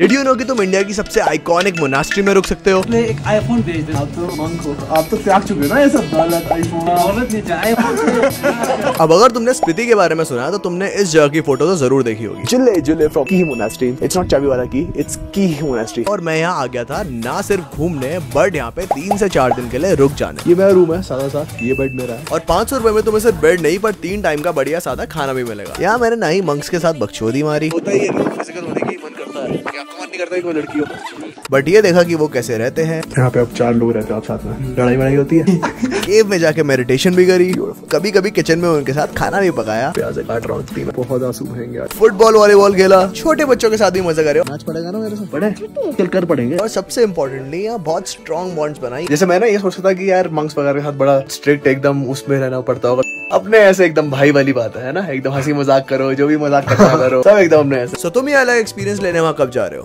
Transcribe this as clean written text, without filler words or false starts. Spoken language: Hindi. Did you know कि तुम इंडिया की सबसे आइकॉनिक मोनास्ट्री में रुक सकते हो? एक आईफोन भेज दे। आप तो मंक हो, आप तो त्याग चुके हो ना ये सब गलत आईफोन। अब अगर तुमने स्पीति के बारे में सुना तो तुमने इस जगह की फोटो तो जरूर देखी होगी। जुल्ले जुल्ले फ्रॉम की मोनास्ट्री। इट्स नॉट चाबी वाला की, इट्स की मोनास्ट्री। और मैं यहाँ आ गया था ना सिर्फ घूमने बट यहाँ पे 3 से 4 दिन के लिए रुक जाने। ये मेरा रूम है सादा सा, ये बेड मेरा है। और 500 रुपए में तुम्हें सिर्फ बेड नहीं पर 3 टाइम का बढ़िया सादा खाना भी मिलेगा। यहाँ मैंने ना ही मंक्स के साथ बकचोदी मारी, लड़की हो, बट ये देखा कि वो कैसे रहते हैं। यहाँ पे अब 4 लोग रहते हैं, आप साथ में लड़ाई बड़ाई होती है। केव में जाके मेडिटेशन भी करी, कभी कभी किचन में उनके साथ खाना भी पकाया। बहुत आंसू बहेंगे। फुटबॉल वॉलीबॉल खेला, छोटे बच्चों के साथ भी मजा करे। आज पढ़ेगा ना मेरे साथ, पढ़े चल कर पढ़ेंगे। और सबसे इम्पोर्टेंटली यहाँ बहुत स्ट्रॉन्ग बॉन्ड्स बनाई। जैसे मैंने ये सोचा था कि यार मंक्स वगैरह के साथ बड़ा स्ट्रिक्ट एकदम उसमें रहना पड़ता होगा, अपने ऐसे एकदम भाई वाली बात है ना, एकदम हंसी मजाक करो, जो भी मजाक करना करो सब एकदम अपने ऐसे। तो तुम ये अलग एक्सपीरियंस लेने वहाँ कब जा रहे हो?